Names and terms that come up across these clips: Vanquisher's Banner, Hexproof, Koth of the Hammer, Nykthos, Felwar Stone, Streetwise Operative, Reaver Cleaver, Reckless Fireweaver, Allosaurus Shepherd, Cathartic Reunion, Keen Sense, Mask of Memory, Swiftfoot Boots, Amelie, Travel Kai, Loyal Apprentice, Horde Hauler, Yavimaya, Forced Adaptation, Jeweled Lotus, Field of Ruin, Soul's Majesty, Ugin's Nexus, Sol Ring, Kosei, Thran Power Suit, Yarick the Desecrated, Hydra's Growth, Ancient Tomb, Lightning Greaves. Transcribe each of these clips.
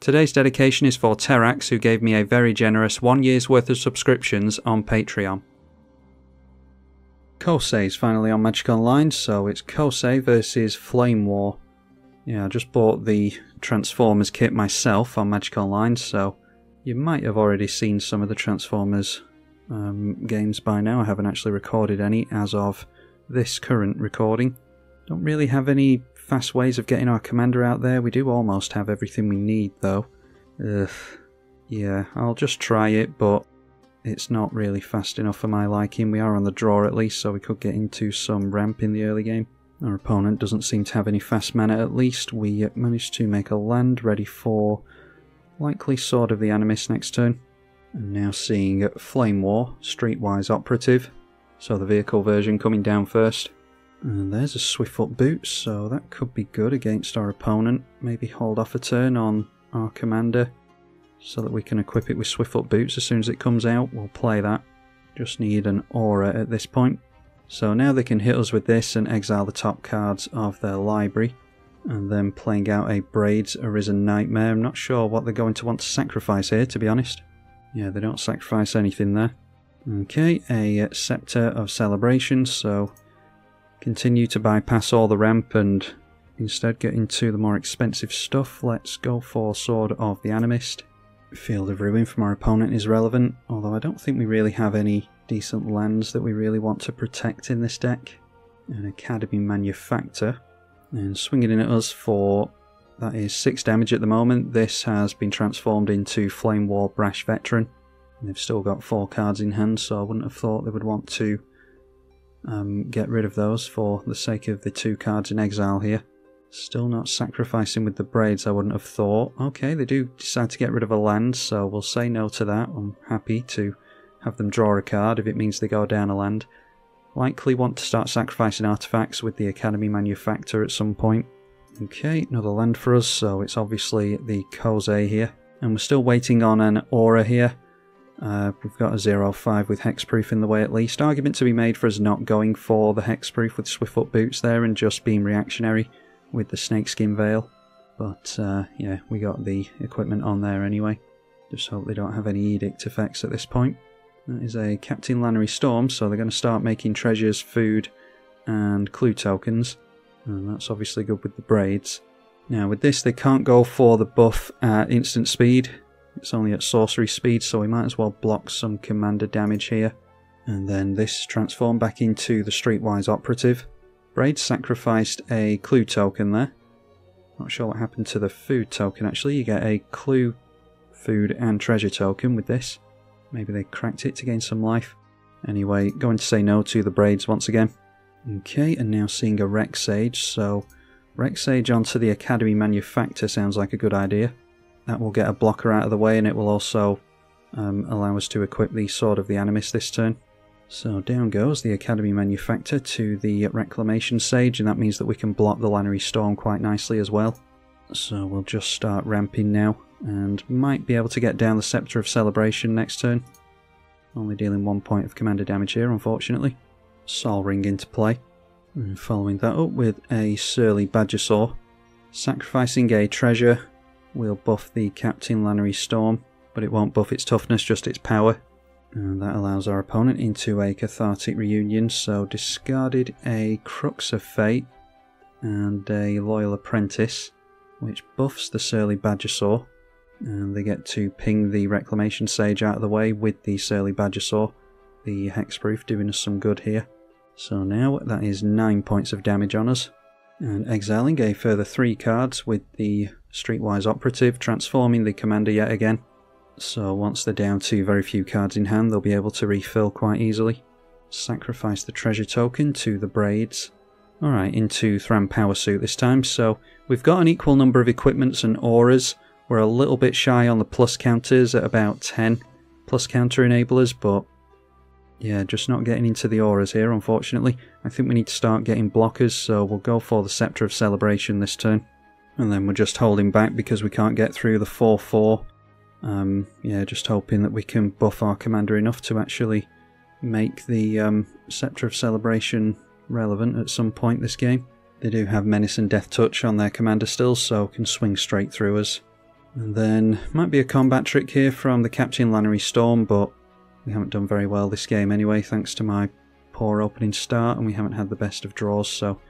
Today's dedication is for Terax, who gave me a very generous 1 year's worth of subscriptions on Patreon. Kosei's finally on Magic Online, so it's Kosei versus Flame War. Yeah, I just bought the Transformers kit myself on Magic Online, so you might have already seen some of the Transformers games by now. I haven't actually recorded any as of this current recording. Don't really have any fast ways of getting our commander out there. We do almost have everything we need, though. Ugh. Yeah, I'll just try it, but it's not really fast enough for my liking. We are on the draw at least, so we could get into some ramp in the early game. Our opponent doesn't seem to have any fast mana at least. We managed to make a land ready for likely Sword of the Animist next turn. And now seeing Flame War, Streetwise Operative. So the vehicle version coming down first. And there's a Swiftfoot Boots, so that could be good against our opponent. Maybe hold off a turn on our commander, so that we can equip it with Swiftfoot Boots as soon as it comes out. We'll play that. Just need an aura at this point. So now they can hit us with this and exile the top cards of their library. And then playing out a Braids Arisen Nightmare. I'm not sure what they're going to want to sacrifice here, to be honest. Yeah, they don't sacrifice anything there. Okay, a Scepter of Celebration, so continue to bypass all the ramp and instead get into the more expensive stuff. Let's go for Sword of the Animist. Field of Ruin from our opponent is relevant, although I don't think we really have any decent lands that we really want to protect in this deck. An Academy Manufacturer. And swinging in at us for, that is 6 damage at the moment. This has been transformed into Flame War Brash Veteran. And they've still got 4 cards in hand, so I wouldn't have thought they would want to get rid of those for the sake of the 2 cards in exile here. Still not sacrificing with the Braids, I wouldn't have thought. Okay, they do decide to get rid of a land, so we'll say no to that. I'm happy to have them draw a card if it means they go down a land. Likely want to start sacrificing artifacts with the Academy Manufacturer at some point. Okay, another land for us, so it's obviously the Kosei here. And we're still waiting on an aura here. We've got a 0-5 with Hexproof in the way at least. Argument to be made for us not going for the Hexproof with Swiftfoot Boots there and just being reactionary with the Snakeskin Veil. But yeah, we got the equipment on there anyway. Just hope they don't have any Edict effects at this point. That is a Captain Lannery Storm, so they're going to start making treasures, food and clue tokens. And that's obviously good with the Braids. Now with this they can't go for the buff at instant speed. It's only at sorcery speed, so we might as well block some commander damage here. And then this transformed back into the Streetwise Operative. Braid sacrificed a clue token there. Not sure what happened to the food token actually. You get a clue, food and treasure token with this. Maybe they cracked it to gain some life. Anyway, going to say no to the Braids once again. Okay, and now seeing a Rex Sage, so Rex Sage onto the Academy Manufacturer sounds like a good idea. That will get a blocker out of the way, and it will also allow us to equip the Sword of the Animist this turn. So down goes the Academy Manufacturer to the Reclamation Sage, and that means that we can block the Lannery Storm quite nicely as well. So we'll just start ramping now, and might be able to get down the Scepter of Celebration next turn. Only dealing 1 point of commander damage here, unfortunately. Sol Ring into play, and following that up with a Surly Badgersaw. Sacrificing a treasure, we'll buff the Captain Lannery Storm, but it won't buff its toughness, just its power. And that allows our opponent into a Cathartic Reunion, so discarded a Crux of Fate and a Loyal Apprentice, which buffs the Surly Badgersaw, and they get to ping the Reclamation Sage out of the way with the Surly Badgersaw. The Hexproof doing us some good here. So now that is 9 points of damage on us. And exiling a further 3 cards with the Streetwise Operative, transforming the commander yet again. So once they're down to very few cards in hand, they'll be able to refill quite easily. Sacrifice the treasure token to the Braids. Alright, into Thran Power Suit this time, so we've got an equal number of equipments and auras. We're a little bit shy on the plus counters at about 10 plus counter enablers, but yeah, just not getting into the auras here, unfortunately. I think we need to start getting blockers, so we'll go for the Scepter of Celebration this turn. And then we're just holding back because we can't get through the 4-4. Yeah, just hoping that we can buff our commander enough to actually make the Scepter of Celebration relevant at some point this game. They do have Menace and Death Touch on their commander still, so can swing straight through us. And then, might be a combat trick here from the Captain Lannery Storm, but we haven't done very well this game anyway, thanks to my poor opening start, and we haven't had the best of draws, so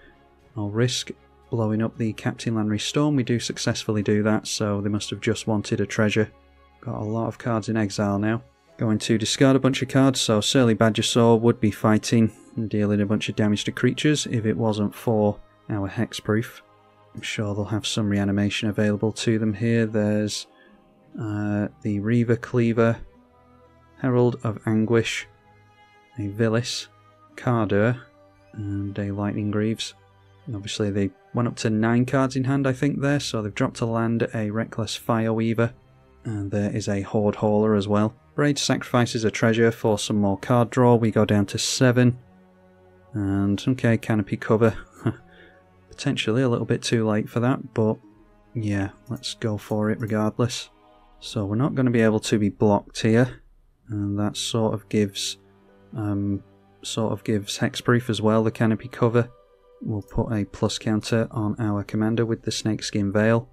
I'll risk blowing up the Captain Lannery Storm. We do successfully do that, so they must have just wanted a treasure. Got a lot of cards in exile now. Going to discard a bunch of cards, so Surly Badgersaw would be fighting and dealing a bunch of damage to creatures if it wasn't for our Hexproof. I'm sure they'll have some reanimation available to them here. There's the Reaver Cleaver, Herald of Anguish, a Villis, Cardur, and a Lightning Greaves. And obviously they went up to 9 cards in hand, I think, there, so they've dropped to land a Reckless Fireweaver, and there is a Horde Hauler as well. Braid sacrifices a treasure for some more card draw. We go down to 7, and okay, Canopy Cover. Potentially a little bit too late for that, but yeah, let's go for it regardless. So we're not going to be able to be blocked here, and that sort of gives Hexproof as well, the Canopy Cover. We'll put a plus counter on our commander with the Snakeskin Veil,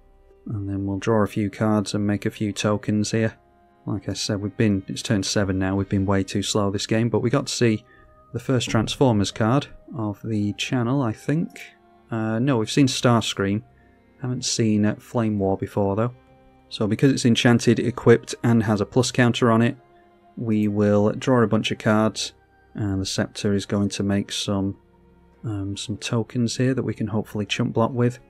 and then we'll draw a few cards and make a few tokens here. Like I said, it's turn 7 now, we've been way too slow this game, but we got to see the first Transformers card of the channel, I think. No, we've seen Starscream. Haven't seen Flame War before, though. So because it's enchanted, equipped, and has a plus counter on it, we will draw a bunch of cards, and the Scepter is going to make some tokens here that we can hopefully chump block with.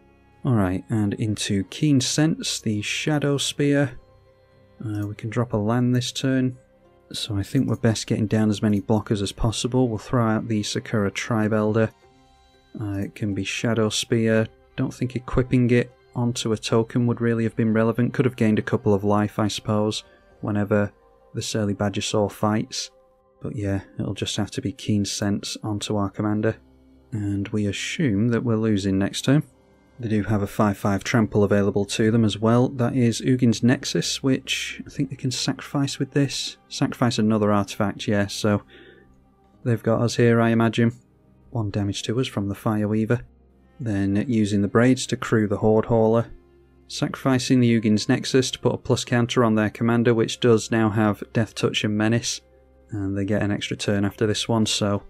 Alright, and into Keen Sense, the Shadow Spear. We can drop a land this turn, so I think we're best getting down as many blockers as possible. We'll throw out the Sakura Tribe Elder. It can be Shadow Spear. Don't think equipping it onto a token would really have been relevant. Could have gained a couple of life, I suppose, whenever the Surly Badgersaw fights. But yeah, it'll just have to be Keen Sense onto our commander. And we assume that we're losing next turn. They do have a 5/5 Trample available to them as well. That is Ugin's Nexus, which I think they can sacrifice with this. Sacrifice another artifact, yeah, so they've got us here, I imagine. 1 damage to us from the Fireweaver. Then using the Braids to crew the Horde Hauler. Sacrificing the Ugin's Nexus to put a plus counter on their commander, which does now have Death Touch and Menace. And they get an extra turn after this one, so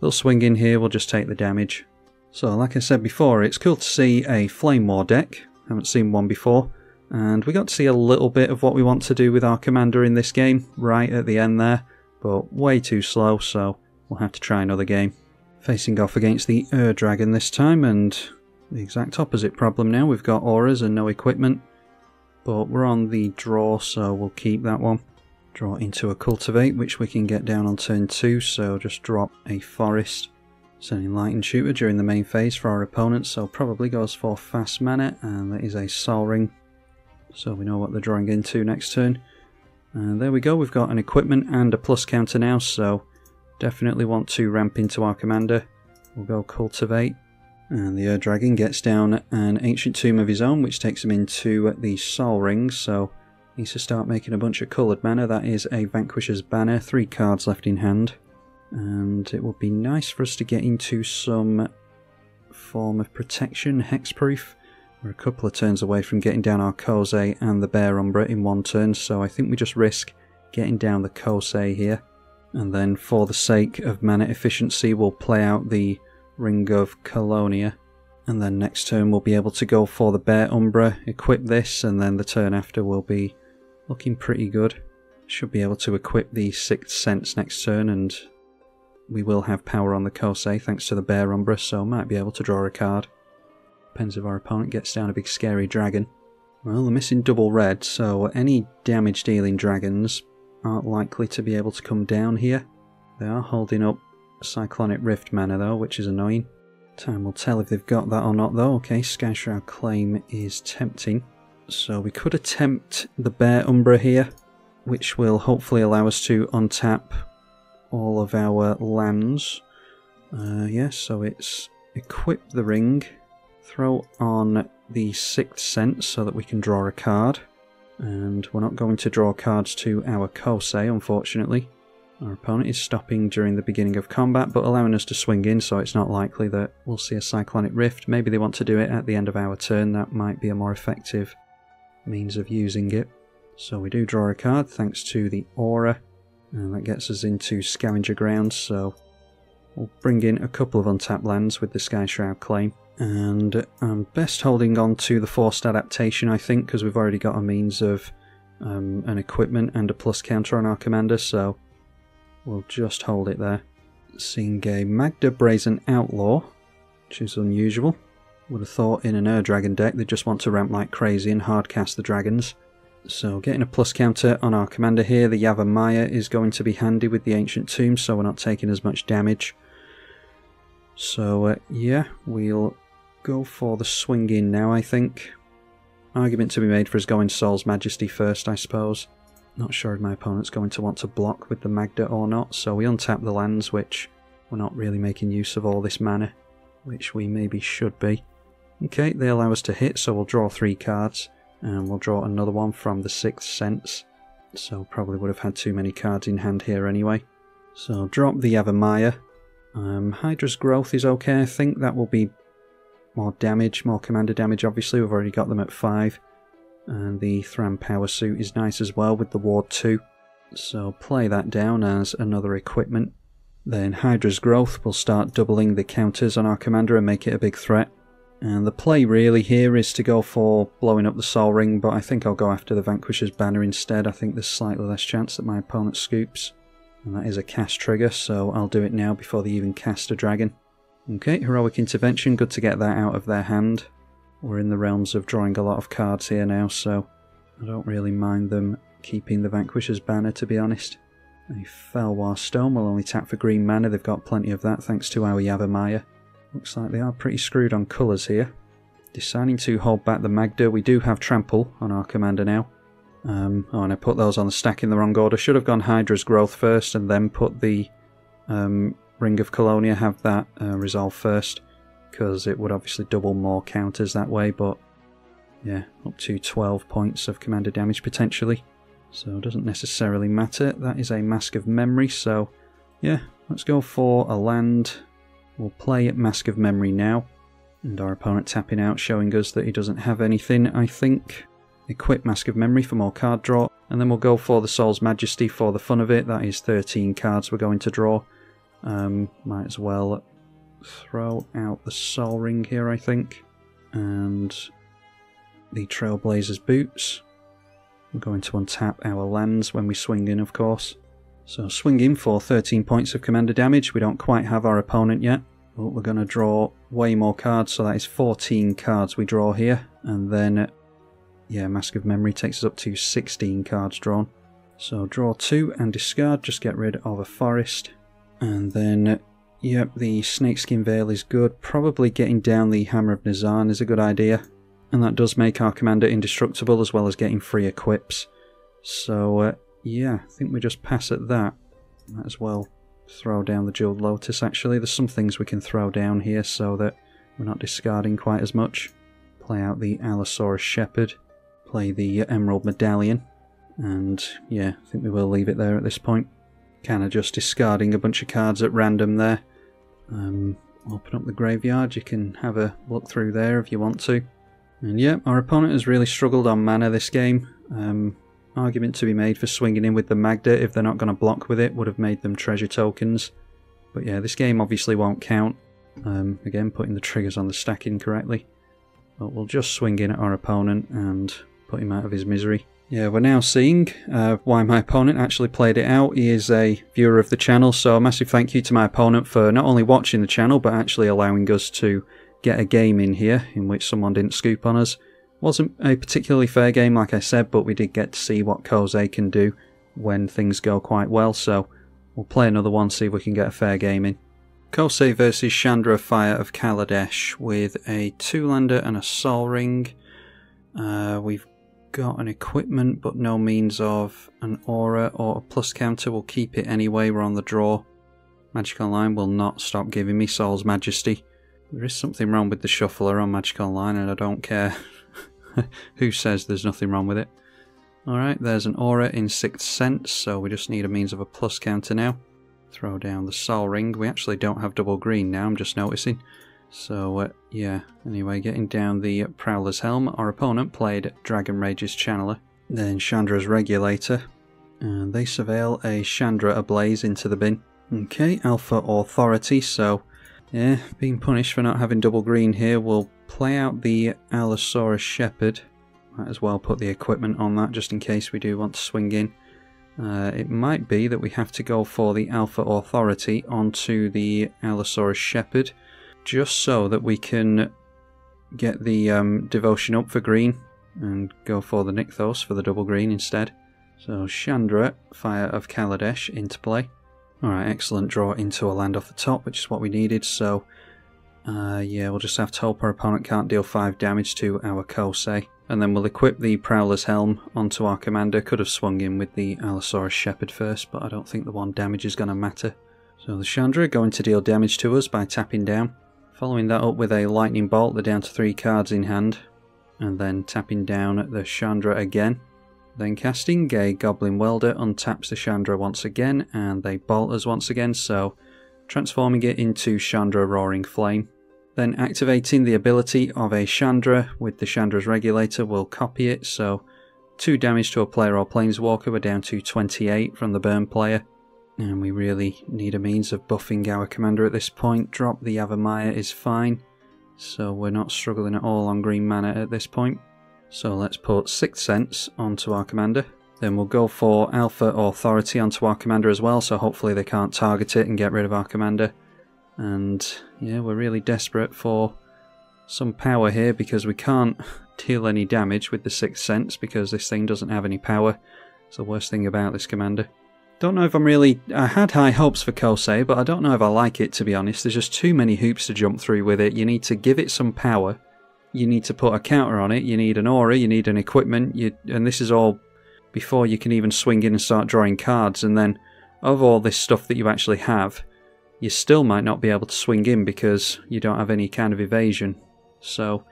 they'll swing in here, we'll just take the damage. So, like I said before, it's cool to see a Flame War deck. Haven't seen one before. And we got to see a little bit of what we want to do with our commander in this game, right at the end there. But way too slow, so we'll have to try another game. Facing off against the Ur Dragon this time, and the exact opposite problem now. We've got auras and no equipment, but we're on the draw, so we'll keep that one. Draw into a Cultivate, which we can get down on turn 2, so just drop a Forest. It's an Enlightened Shooter during the main phase for our opponent, so probably goes for fast mana, and that is a Sol Ring, so we know what they're drawing into next turn. And there we go, we've got an equipment and a plus counter now, so definitely want to ramp into our commander. We'll go Cultivate. And the Ur Dragon gets down an Ancient Tomb of his own, which takes him into the Sol Ring, so he needs to start making a bunch of coloured mana. That is a Vanquisher's Banner, 3 cards left in hand. And it would be nice for us to get into some form of protection, Hexproof. We're a couple of turns away from getting down our Kosei and the Bear Umbra in one turn, so I think we just risk getting down the Kosei here. And then, for the sake of mana efficiency, we'll play out the Ring of Colonia. And then next turn we'll be able to go for the Bear Umbra, equip this, and then the turn after will be looking pretty good. Should be able to equip the Sixth Sense next turn, and we will have power on the Kosei thanks to the Bear Umbra, so might be able to draw a card. Depends if our opponent gets down a big scary dragon. Well, they're missing double red, so any damage dealing dragons aren't likely to be able to come down here. They are holding up Cyclonic Rift mana though, which is annoying. Time will tell if they've got that or not though. Okay, Skyshroud Claim is tempting. So we could attempt the Bear Umbra here, which will hopefully allow us to untap all of our lands. Yeah, so it's equip the ring, throw on the Sixth Sense so that we can draw a card. And we're not going to draw cards to our Kosei, unfortunately. Our opponent is stopping during the beginning of combat, but allowing us to swing in, so it's not likely that we'll see a Cyclonic Rift. Maybe they want to do it at the end of our turn. That might be a more effective means of using it. So we do draw a card thanks to the aura, and that gets us into Scavenger Ground, so we'll bring in a couple of untapped lands with the Sky Shroud claim. And I'm best holding on to the Forced Adaptation, I think, because we've already got a means of an equipment and a plus counter on our commander, so we'll just hold it there. Seeing a Magda Brazen Outlaw, which is unusual. Would have thought in an Ur Dragon deck they just want to ramp like crazy and hard cast the dragons. So getting a plus counter on our commander here, the Yavimaya is going to be handy with the Ancient Tomb, so we're not taking as much damage. So yeah, we'll go for the swing in now, I think. Argument to be made for us going Soul's Majesty first, I suppose. Not sure if my opponent's going to want to block with the Magda or not, so we untap the lands, which we're not really making use of all this mana, which we maybe should be. Okay, they allow us to hit, so we'll draw 3 cards, and we'll draw another one from the Sixth Sense, so probably would have had too many cards in hand here anyway. So drop the Yavimaya. Hydra's Growth is okay, I think. That will be more damage, more commander damage obviously, we've already got them at 5. And the Thran Power Suit is nice as well with the Ward 2. So play that down as another equipment. Then Hydra's Growth will start doubling the counters on our commander and make it a big threat. And the play really here is to go for blowing up the Sol Ring, but I think I'll go after the Vanquisher's Banner instead. I think there's slightly less chance that my opponent scoops. And that is a cast trigger, so I'll do it now before they even cast a dragon. Okay, Heroic Intervention, good to get that out of their hand. We're in the realms of drawing a lot of cards here now, so I don't really mind them keeping the Vanquisher's Banner, to be honest. A Felwar Stone will only tap for green mana, they've got plenty of that thanks to our Yavimaya. Looks like they are pretty screwed on colours here. Deciding to hold back the Magda, we do have Trample on our commander now. Oh, and I put those on the stack in the wrong order. Should have gone Hydra's Growth first and then put the Ring of Colonia, have that resolve first, because it would obviously double more counters that way, but yeah, up to 12 points of commander damage potentially. So it doesn't necessarily matter. That is a Mask of Memory, so yeah, let's go for a land. We'll play at Mask of Memory now, and our opponent tapping out, showing us that he doesn't have anything, I think. Equip Mask of Memory for more card draw, and then we'll go for the Soul's Majesty for the fun of it. That is 13 cards we're going to draw. Might as well throw out the Sol Ring here, I think, and the Trailblazer's Boots. We're going to untap our lands when we swing in, of course. So swing in for 13 points of commander damage. We don't quite have our opponent yet, but we're going to draw way more cards, so that is 14 cards we draw here, and then yeah, Mask of Memory takes us up to 16 cards drawn. So draw 2 and discard, just get rid of a forest. And then, yep, the Snakeskin Veil is good. Probably getting down the Hammer of Nizan is a good idea. And that does make our commander indestructible as well as getting free equips. So, yeah, I think we just pass at that. Might as well throw down the Jeweled Lotus, actually. There's some things we can throw down here so that we're not discarding quite as much. Play out the Allosaurus Shepherd. Play the Emerald Medallion, and yeah, I think we will leave it there at this point. Kind of just discarding a bunch of cards at random there. Open up the graveyard, you can have a look through there if you want to. And yeah, our opponent has really struggled on mana this game. Argument to be made for swinging in with the Magda, if they're not going to block with it, would have made them treasure tokens. But yeah, this game obviously won't count. Again, putting the triggers on the stack incorrectly. But we'll just swing in at our opponent and put him out of his misery. Yeah, we're now seeing why my opponent actually played it out. He is a viewer of the channel, so a massive thank you to my opponent for not only watching the channel, but actually allowing us to get a game in here in which someone didn't scoop on us. Wasn't a particularly fair game, like I said, but we did get to see what Kosei can do when things go quite well, so we'll play another one, see if we can get a fair game in. Kosei versus Chandra Fire of Kaladesh with a 2-lander and a Sol Ring. We've got an equipment but no means of an aura or a plus counter. We'll keep it anyway, we're on the draw. Magic Online will not stop giving me Soul's Majesty. There is something wrong with the shuffler on Magic Online and I don't care who says there's nothing wrong with it. Alright, there's an aura in Sixth Sense, so we just need a means of a plus counter now. Throw down the Sol Ring. We actually don't have double green now, I'm just noticing. So, yeah. Anyway, getting down the Prowler's Helm, our opponent played Dragon Rage's Channeler, then Chandra's Regulator, and they surveil a Chandra Ablaze into the bin. Okay, Alpha Authority, so, yeah, being punished for not having double green here. We'll play out the Allosaurus Shepherd. Might as well put the equipment on that, just in case we do want to swing in. It might be that we have to go for the Alpha Authority onto the Allosaurus Shepherd, just so that we can get the devotion up for green and go for the Nykthos for the double green instead. So Chandra, Fire of Kaladesh into play. Alright, excellent draw into a land off the top, which is what we needed, so yeah, we'll just have to hope our opponent can't deal 5 damage to our Kosei. And then we'll equip the Prowler's Helm onto our commander. Could have swung in with the Allosaurus Shepherd first, but I don't think the 1 damage is going to matter. So the Chandra going to deal damage to us by tapping down. Following that up with a Lightning Bolt, they're down to 3 cards in hand. And then tapping down the Chandra again. Then casting a Goblin Welder untaps the Chandra once again, and they bolt us once again, so transforming it into Chandra Roaring Flame. Then activating the ability of a Chandra with the Chandra's Regulator, we'll copy it, so 2 damage to a player or Planeswalker, we're down to 28 from the burn player. And we really need a means of buffing our commander at this point. Drop the Yavimaya is fine, so we're not struggling at all on green mana at this point. So let's put Sixth Sense onto our commander. Then we'll go for Alpha Authority onto our commander as well, so hopefully they can't target it and get rid of our commander. And yeah, we're really desperate for some power here because we can't deal any damage with the Sixth Sense because this thing doesn't have any power. It's the worst thing about this commander. Don't know if I'm really... I had high hopes for Kosei, but I don't know if I like it, to be honest. There's just too many hoops to jump through with it. You need to give it some power. You need to put a counter on it. You need an aura. You need an equipment. And this is all before you can even swing in and start drawing cards. And then, of all this stuff that you actually have, you still might not be able to swing in because you don't have any kind of evasion. So,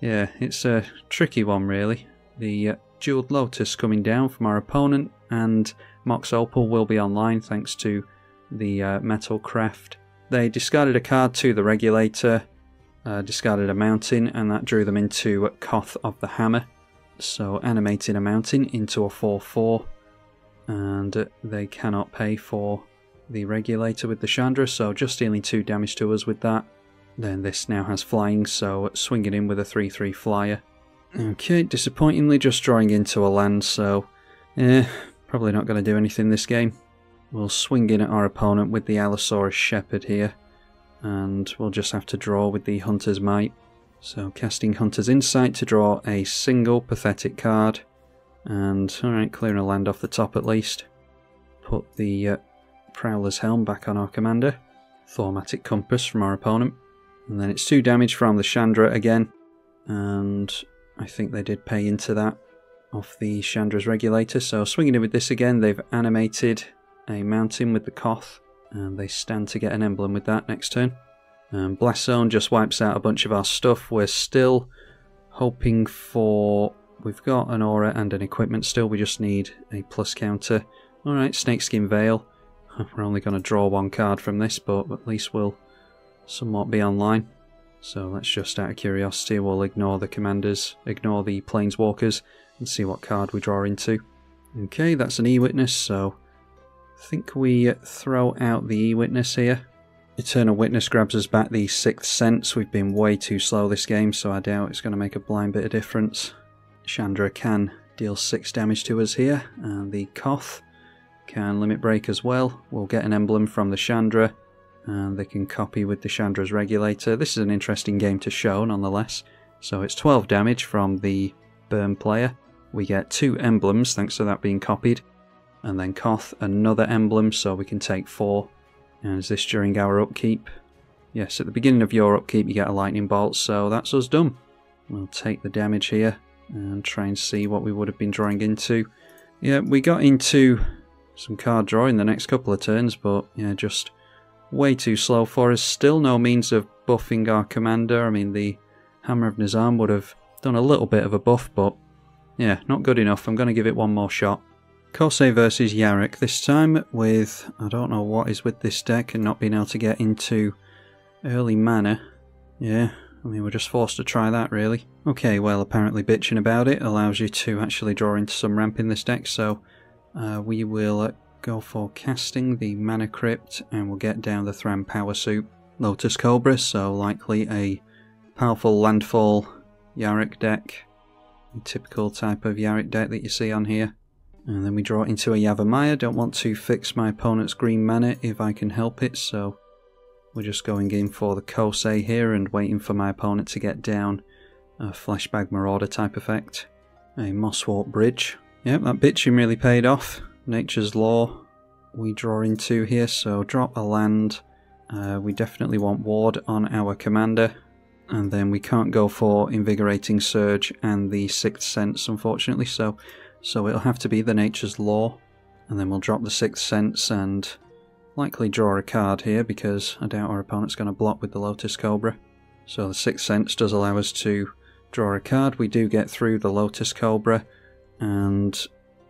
yeah, it's a tricky one, really. The Jeweled Lotus coming down from our opponent, and Mox Opal will be online thanks to the Metal Craft. They discarded a card to the Regulator, discarded a mountain, and that drew them into Koth of the Hammer. So animating a mountain into a 4/4, and they cannot pay for the Regulator with the Chandra, so just dealing 2 damage to us with that. Then this now has flying, so swinging in with a 3/3 flyer. Okay, disappointingly just drawing into a land, so probably not going to do anything this game. We'll swing in at our opponent with the Allosaurus Shepherd here, and we'll just have to draw with the Hunter's Might. So casting Hunter's Insight to draw a single pathetic card, and alright, clearing a land off the top at least. Put the Prowler's Helm back on our commander. Thormatic Compass from our opponent, and then it's 2 damage from the Chandra again, and I think they did pay into that off the Chandra's Regulator, so swinging in with this again. They've animated a mountain with the Koth, and they stand to get an emblem with that next turn. And Blast Zone just wipes out a bunch of our stuff. We're still hoping for... we've got an aura and an equipment still, we just need a plus counter. Alright, Snakeskin Veil. We're only going to draw 1 card from this, but at least we'll somewhat be online. So let's just, out of curiosity, we'll ignore the commanders, ignore the Planeswalkers, and see what card we draw into. Okay, that's an E-Witness, so I think we throw out the E-Witness here. Eternal Witness grabs us back the Sixth Sense. We've been way too slow this game, so I doubt it's going to make a blind bit of difference. Chandra can deal 6 damage to us here, and the Koth can Limit Break as well. We'll get an emblem from the Chandra, and they can copy with the Chandra's Regulator. This is an interesting game to show, nonetheless. So it's 12 damage from the burn player. We get 2 emblems, thanks to that being copied. And then Koth, another emblem, so we can take 4. And is this during our upkeep? Yes, at the beginning of your upkeep you get a Lightning Bolt, so that's us done. We'll take the damage here, and try and see what we would have been drawing into. Yeah, we got into some card draw in the next couple of turns, but yeah, just way too slow for us. Still no means of buffing our commander. I mean, the Hammer of Nizam would have done a little bit of a buff, but yeah, not good enough. I'm going to give it 1 more shot. Kosei versus Yarick, this time with... I don't know what is with this deck and not being able to get into early mana. Yeah, I mean, we're just forced to try that, really. Okay, well, apparently bitching about it allows you to actually draw into some ramp in this deck, so we will go for casting the Mana Crypt, and we'll get down the Thran Power Suit. Lotus Cobra, so likely a powerful landfall Yarick deck. A typical type of Yarick deck that you see on here. And then we draw into a Yavimaya. Don't want to fix my opponent's green mana if I can help it, so we're just going in for the Kosei here and waiting for my opponent to get down a Flashbag Marauder type effect. A Mosswarp Bridge. Yep, that bitching really paid off. Nature's Law we draw into here, so drop a land. We definitely want Ward on our commander, and then we can't go for Invigorating Surge and the Sixth Sense, unfortunately, so it'll have to be the Nature's Law, and then we'll drop the Sixth Sense and likely draw a card here, because I doubt our opponent's going to block with the Lotus Cobra. So the Sixth Sense does allow us to draw a card. We do get through the Lotus Cobra, and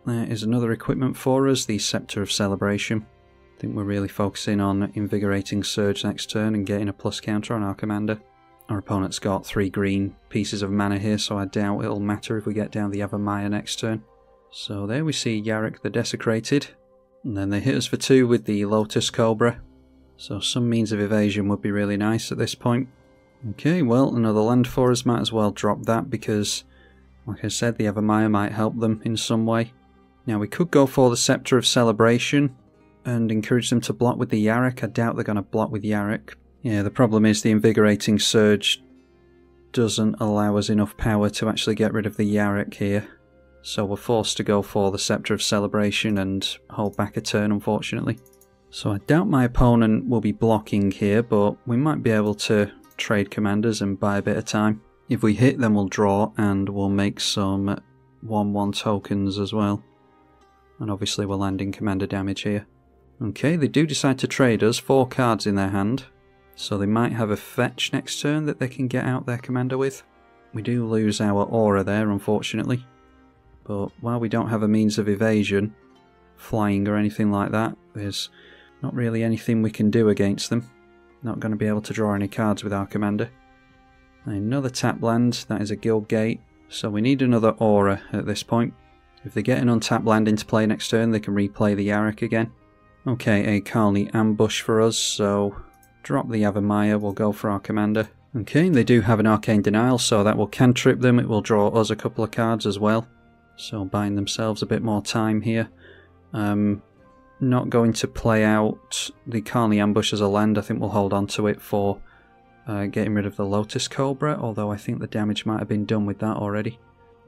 there is another equipment for us, the Scepter of Celebration. I think we're really focusing on Invigorating Surge next turn and getting a plus counter on our commander. Our opponent's got 3 green pieces of mana here, so I doubt it'll matter if we get down the Yavimaya next turn. So there we see Yarick the Desecrated, and then they hit us for 2 with the Lotus Cobra. So some means of evasion would be really nice at this point. Okay, well, another land for us, might as well drop that because, like I said, the Yavimaya might help them in some way. Now we could go for the Scepter of Celebration and encourage them to block with the Yarick. I doubt they're going to block with Yarick. Yeah, the problem is the Invigorating Surge doesn't allow us enough power to actually get rid of the Yarick here. So we're forced to go for the Scepter of Celebration and hold back a turn, unfortunately. So I doubt my opponent will be blocking here, but we might be able to trade commanders and buy a bit of time. If we hit, then we'll draw and we'll make some 1/1 tokens as well. And obviously we're landing commander damage here. Okay, they do decide to trade us 4 cards in their hand, so they might have a fetch next turn that they can get out their commander with. We do lose our aura there, unfortunately, but while we don't have a means of evasion, flying or anything like that, there's not really anything we can do against them. Not going to be able to draw any cards with our commander. Another tap land, that is a Guild Gate, so we need another aura at this point. If they get an untapped land into play next turn, they can replay the Yarick again. Okay, a Carly Ambush for us, so drop the Yavimaya, we'll go for our commander. Okay, they do have an Arcane Denial, so that will cantrip them, it will draw us a couple of cards as well. So buying themselves a bit more time here. Not going to play out the Carly Ambush as a land, I think we'll hold on to it for getting rid of the Lotus Cobra, although I think the damage might have been done with that already.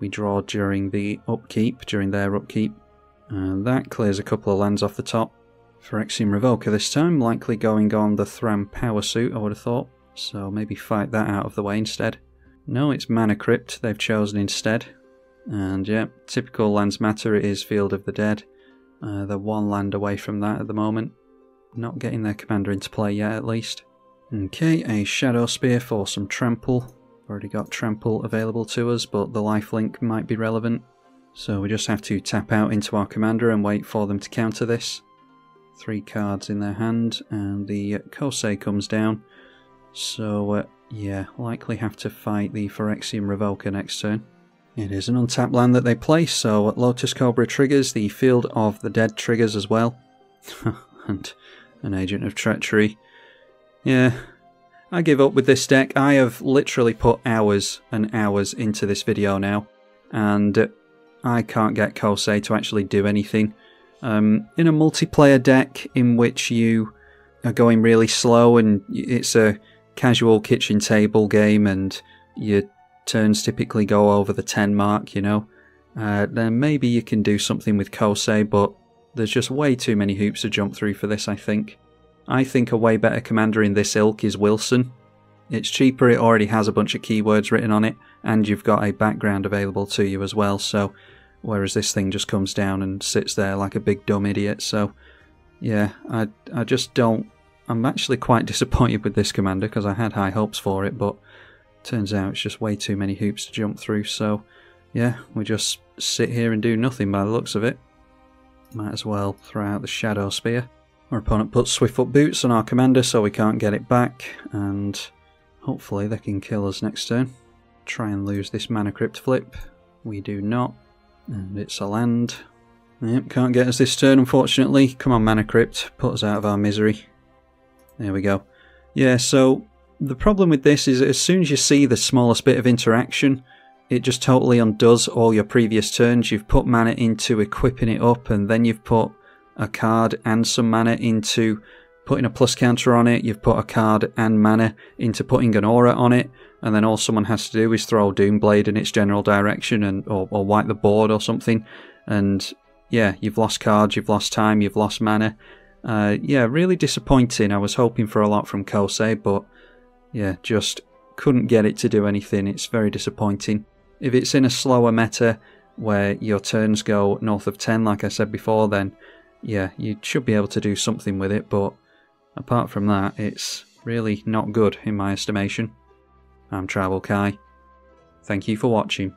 We draw during the upkeep, during their upkeep. And that clears a couple of lands off the top. Phyrexian Revoker this time, likely going on the Thran Power Suit, I would have thought. So maybe fight that out of the way instead. No, it's Mana Crypt they've chosen instead. And yeah, typical lands matter, it is Field of the Dead. They're 1 land away from that at the moment. Not getting their commander into play yet, at least. Okay, a Shadow Spear for some Trample. Already got Trample available to us, but the lifelink might be relevant. So we just have to tap out into our commander and wait for them to counter this. 3 cards in their hand, and the Kosei comes down, so yeah, likely have to fight the Phyrexian Revoker next turn. It is an untapped land that they play, so Lotus Cobra triggers, the Field of the Dead triggers as well, and an Agent of Treachery. Yeah, I give up with this deck. I have literally put hours and hours into this video now, and I can't get Kosei to actually do anything. In a multiplayer deck in which you are going really slow and it's a casual kitchen table game and your turns typically go over the 10 mark, you know, then maybe you can do something with Kosei, but there's just way too many hoops to jump through for this, I think. I think a way better commander in this ilk is Wilson. It's cheaper, it already has a bunch of keywords written on it, and you've got a background available to you as well, so... Whereas this thing just comes down and sits there like a big dumb idiot, so... Yeah, I just don't... I'm actually quite disappointed with this commander, because I had high hopes for it, but... Turns out it's just way too many hoops to jump through, so... Yeah, we just sit here and do nothing by the looks of it. Might as well throw out the Shadow Spear. Our opponent puts Swiftfoot Boots on our commander, so we can't get it back, and... Hopefully they can kill us next turn. Try and lose this Mana Crypt flip. We do not. And it's a land. Yep, can't get us this turn, unfortunately. Come on, Mana Crypt, put us out of our misery. There we go. Yeah, so the problem with this is as soon as you see the smallest bit of interaction, it just totally undoes all your previous turns. You've put mana into equipping it up, and then you've put a card and some mana into putting a plus counter on it. You've put a card and mana into putting an aura on it, and then all someone has to do is throw Doomblade in its general direction and or wipe the board or something. And yeah, you've lost cards, you've lost time, you've lost mana. Yeah, really disappointing. I was hoping for a lot from Kosei, but yeah, just couldn't get it to do anything. It's very disappointing. If it's in a slower meta where your turns go north of 10, like I said before, then yeah, you should be able to do something with it, but apart from that, it's really not good in my estimation. I'm Travel Kai. Thank you for watching.